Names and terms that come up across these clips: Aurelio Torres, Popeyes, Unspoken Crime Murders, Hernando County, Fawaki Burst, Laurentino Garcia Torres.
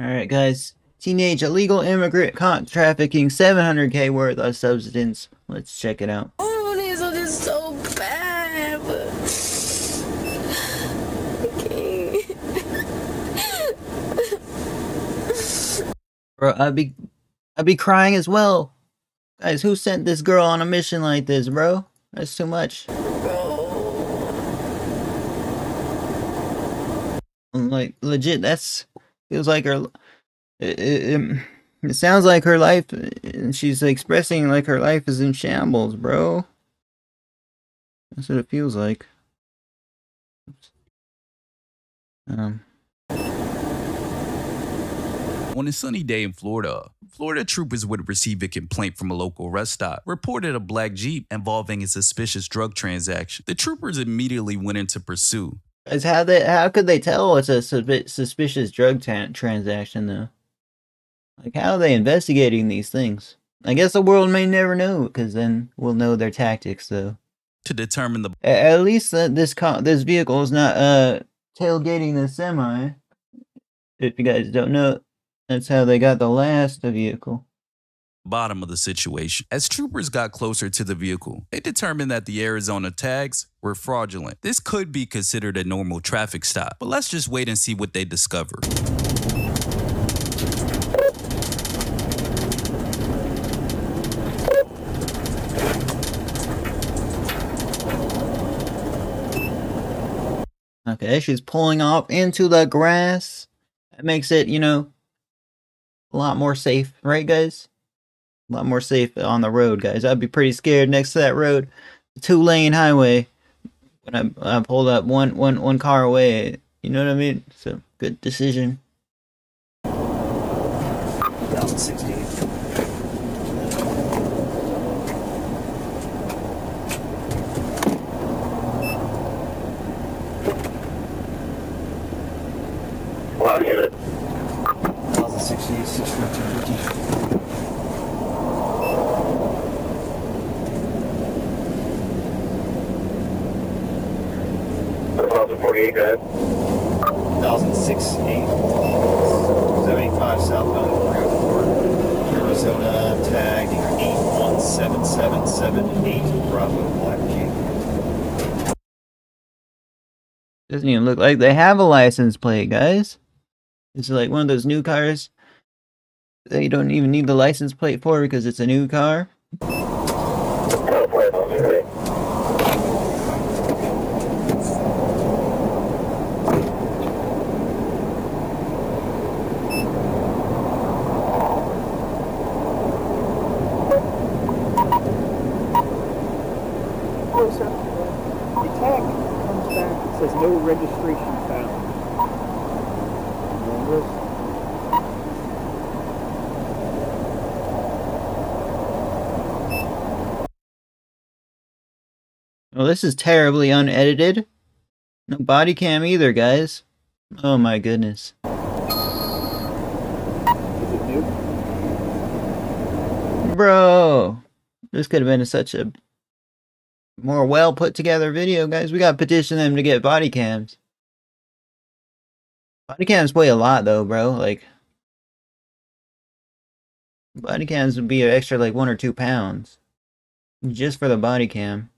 Alright guys, teenage illegal immigrant caught trafficking 700K worth of substance. Let's check it out. I want something so bad, but I can't. Bro, I'd be crying as well. Guys, who sent this girl on a mission like this, bro? That's too much. Bro. Like, legit, that's... Feels like her, it sounds like her life, she's expressing like her life is in shambles, bro. That's what it feels like. Oops. On a sunny day in Florida, Florida troopers would receive a complaint from a local rest stop, reported a black Jeep involving a suspicious drug transaction. The troopers immediately went into pursuit. Is how could they tell it's a suspicious drug transaction though? Like, how are they investigating these things? I guess the world may never know, because then we'll know their tactics though. To determine the at least this vehicle is not tailgating the semi. If you guys don't know, that's how they got the last vehicle. Bottom of the situation. As troopers got closer to the vehicle, they determined that the Arizona tags were fraudulent. This could be considered a normal traffic stop, but let's just wait and see what they discover. Okay, she's pulling off into the grass. That makes it, you know, a lot more safe, right guys? A lot more safe on the road, guys. I'd be pretty scared next to that road, 2-lane highway. When I pulled up one car away, you know what I mean? So good decision. 2016. Well, I hit it. 2016, 615. Good. 2006-875 southbound Grand Fork, Arizona, tag 817778 Bravo Black Jeep. Doesn't even look like they have a license plate, guys. It's like one of those new cars that you don't even need the license plate for because it's a new car. Well, this is terribly unedited. No body cam either, guys. Oh my goodness. Is it new? Bro, this could have been such a more well put together video, guys. We gotta petition them to get body cams. Body cams weigh a lot though, bro. Like, body cams would be an extra like 1 or 2 pounds just for the body cam.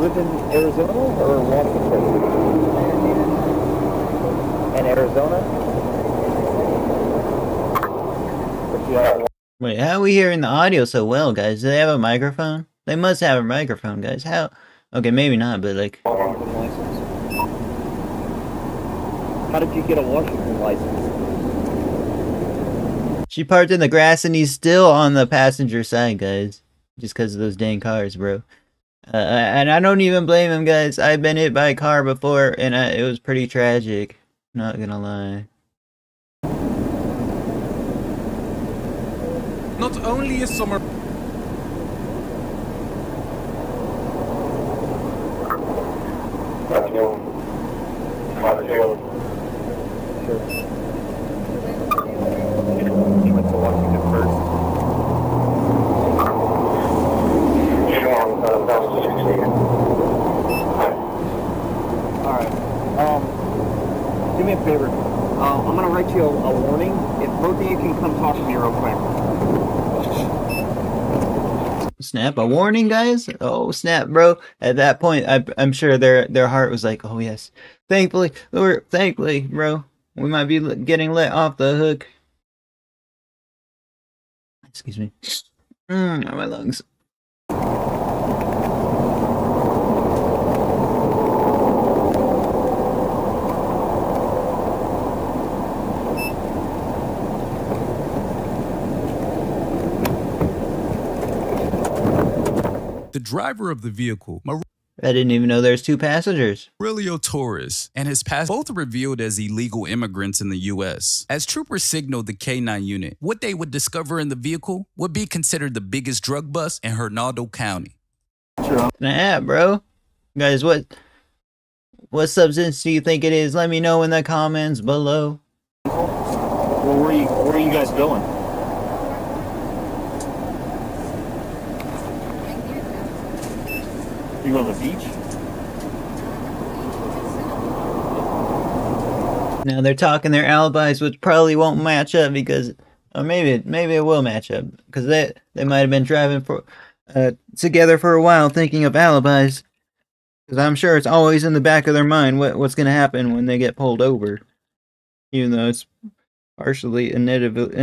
Lived in Arizona or Washington? In Arizona? Wait, how are we hearing the audio so well, guys? Do they have a microphone? They must have a microphone, guys. How? Okay, maybe not, but like... How did you get a Washington license? She parked in the grass and he's still on the passenger side, guys. Just because of those dang cars, bro. And I don't even blame him, guys. I've been hit by a car before, and it was pretty tragic. Not gonna lie. Not only is summer... warning. If both of you can come talk to me real quick. Snap, a warning, guys? Oh, snap, bro. At that point, I'm sure their heart was like, oh, yes. Thankfully, bro, we might be getting let off the hook. Excuse me. My lungs. The driver of the vehicle, I didn't even know there's two passengers. Aurelio Torres and his passenger, both revealed as illegal immigrants in the U.S. As troopers signaled the K-9 unit, what they would discover in the vehicle would be considered the biggest drug bust in Hernando County. Nah, bro. Guys, what substance do you think it is? Let me know in the comments below. Where are you guys going? You on the beach? Now they're talking their alibis, which probably won't match up because, or maybe it will match up because they might have been driving for together for a while, thinking of alibis. Because I'm sure it's always in the back of their mind what's going to happen when they get pulled over, even though it's partially inevitably,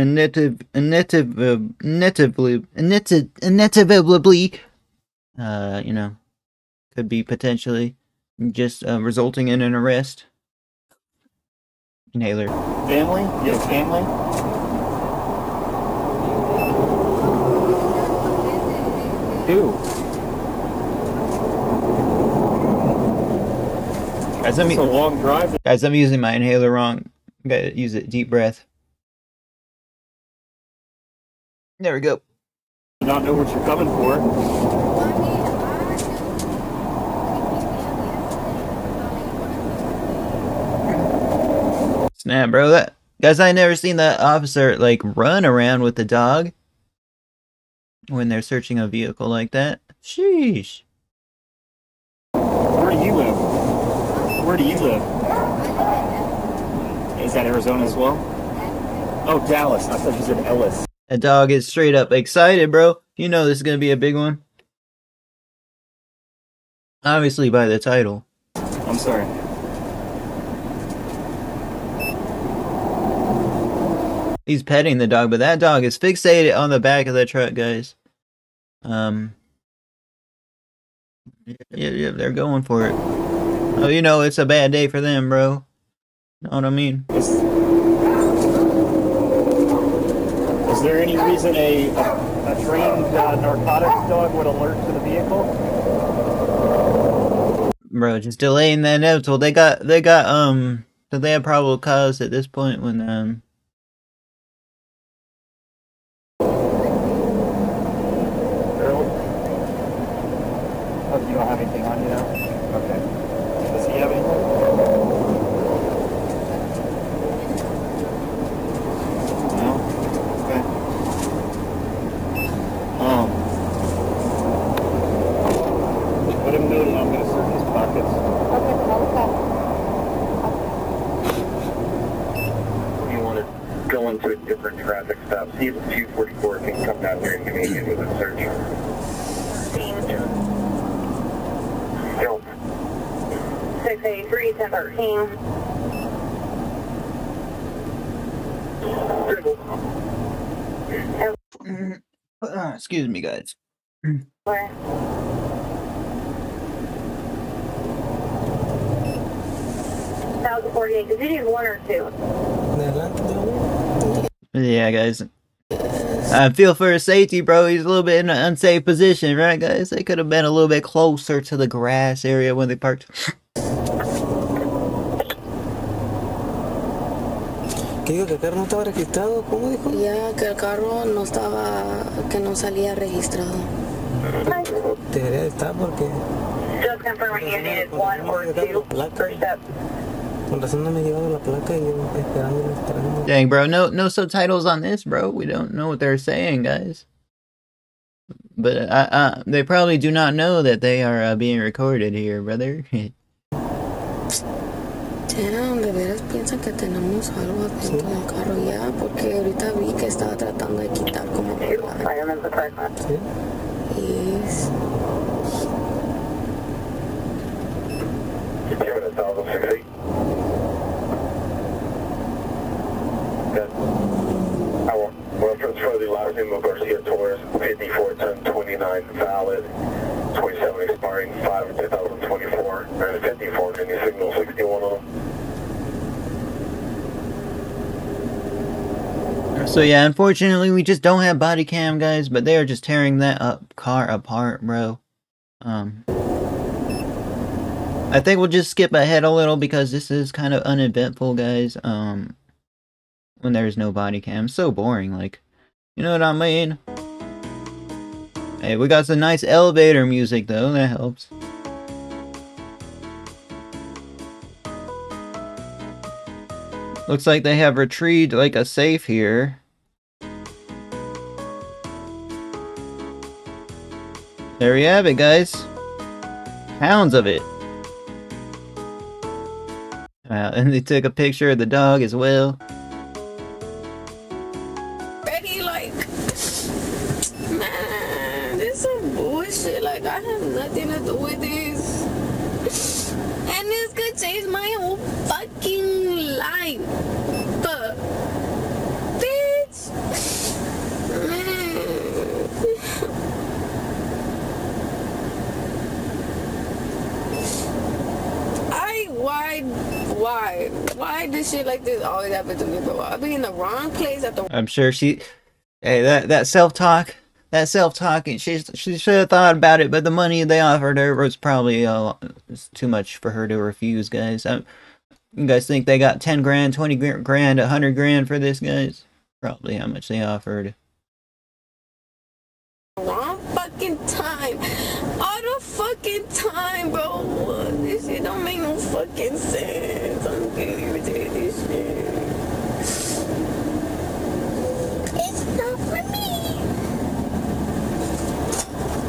you know. Could be potentially just resulting in an arrest. Inhaler. Family? Yes, family. Ew. Guys, that's a long drive. Guys, I'm using my inhaler wrong. Gotta use it. Deep breath. There we go. You don't know what you're coming for. Snap, bro. Guys, I never seen that officer, like, run around with the dog when they're searching a vehicle like that. Sheesh. Where do you live? Where do you live? Is that Arizona as well? Oh, Dallas. I thought you said Ellis. That dog is straight up excited, bro. You know this is going to be a big one. Obviously by the title. I'm sorry. He's petting the dog, but that dog is fixated on the back of the truck, guys. Yeah, they're going for it. Oh, you know, it's a bad day for them, bro. Know what I mean? Is there any reason a trained narcotics dog would alert to the vehicle? Bro, just delaying the inevitable. So they have probable cause at this point when, you don't have anything on you now? Okay. Does he have anything? No? Okay. Let him know that I'm going to search his pockets. Okay, okay. You want to go into a different traffic stop. See if it's 244 can come down here and give me a hit with a search. Excuse me, guys. Where? That was 48. Did you need one or two? Yeah, guys. I feel for his safety, bro. He's a little bit in an unsafe position, right, guys? They could have been a little bit closer to the grass area when they parked. Yeah, que el carro no estaba, que no salía registrado. Just confirming you needed one or two per step. Dang, bro, no subtitles on this, bro. We don't know what they're saying, guys. But they probably do not know that they are being recorded here, brother. Eran bebés, piensan que tenemos algo dentro del carro ya, porque ahorita vi que estaba tratando de quitar como la placa. Yes. Reference for the Laurentino Garcia Torres, 541029 valid, 27 expiring 5/2024, and 54, any signal 61 on them. So yeah, unfortunately we just don't have body cam, guys, but they are just tearing that car apart, bro. I think we'll just skip ahead a little because this is kind of uneventful, guys. When there's no body cam, so boring, like, you know what I mean? Hey, we got some nice elevator music though, that helps. Looks like they have retrieved like a safe here. There we have it, guys. Pounds of it. And they took a picture of the dog as well. I have nothing to do with this, and this could change my whole fucking life, but, bitch, why does shit like this always happen to me, bro? I'll be in the wrong place at the— I'm sure she, hey, that self-talk. That self-talking, she should have thought about it, but the money they offered her was probably too much for her to refuse, guys. You guys think they got 10 grand, 20 grand, 100 grand for this, guys? Probably how much they offered. Wrong fucking time. All the fucking time, bro. This shit don't make no fucking sense. I'm getting irritated with this shit. It's not for me.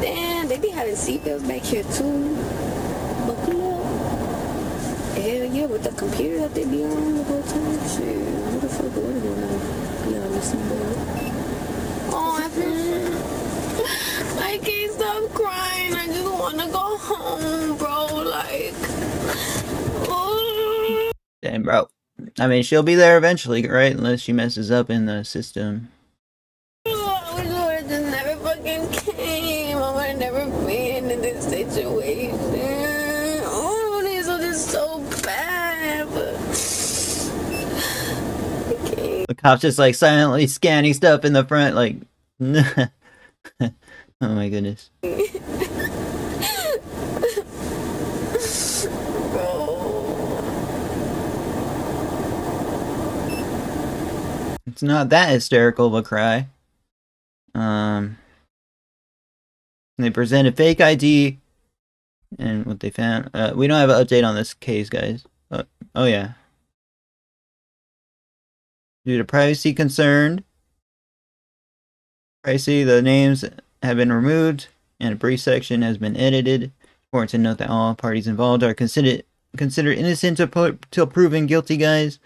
Damn, they be having seatbelts back here too. Buckle up. Hell yeah, with the computer that they be on the whole time. Shit, who the fuck would it be on? Yeah, listen, bro. Oh, I can't stop crying. I just wanna go home, bro. Like, oh. Damn, bro. I mean, she'll be there eventually, right? Unless she messes up in the system. Situation. Oh, these are just so bad. Okay. The cop's just like silently scanning stuff in the front, like, oh my goodness. Bro. It's not that hysterical of a cry. They presented fake ID. And what they found, we don't have an update on this case, guys. Oh yeah. Due to privacy concern, the names have been removed and a brief section has been edited. Important to note that all parties involved are considered innocent till proven guilty, guys.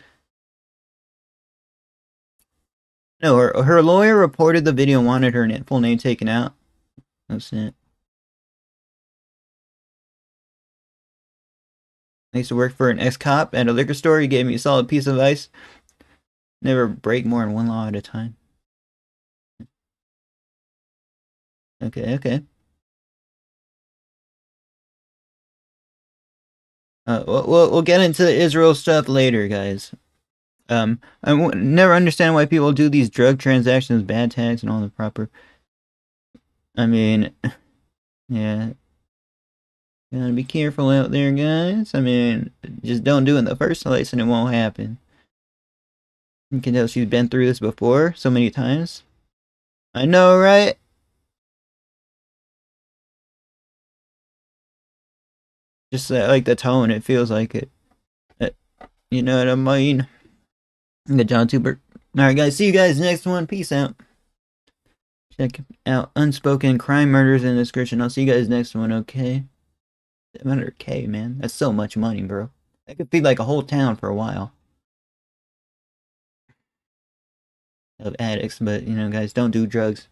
No, her lawyer reported the video and wanted her full name taken out. That's it. I used to work for an ex-cop at a liquor store. He gave me a solid piece of advice. Never break more than one law at a time. Okay, okay. We'll get into the Israel stuff later, guys. I never understand why people do these drug transactions, bad tags, and all the proper. I mean, yeah. Gotta be careful out there, guys. I mean, just don't do it in the first place and it won't happen. You can tell she's been through this before so many times. I know, right? Just like the tone, it feels like it. You know what I mean? The John Tubert. Alright, guys, see you guys next one. Peace out. Check out Unspoken Crime Murders in the description. I'll see you guys next one, okay? 700K, man. That's so much money, bro. That could be like a whole town for a while. Of addicts, but you know, guys, don't do drugs.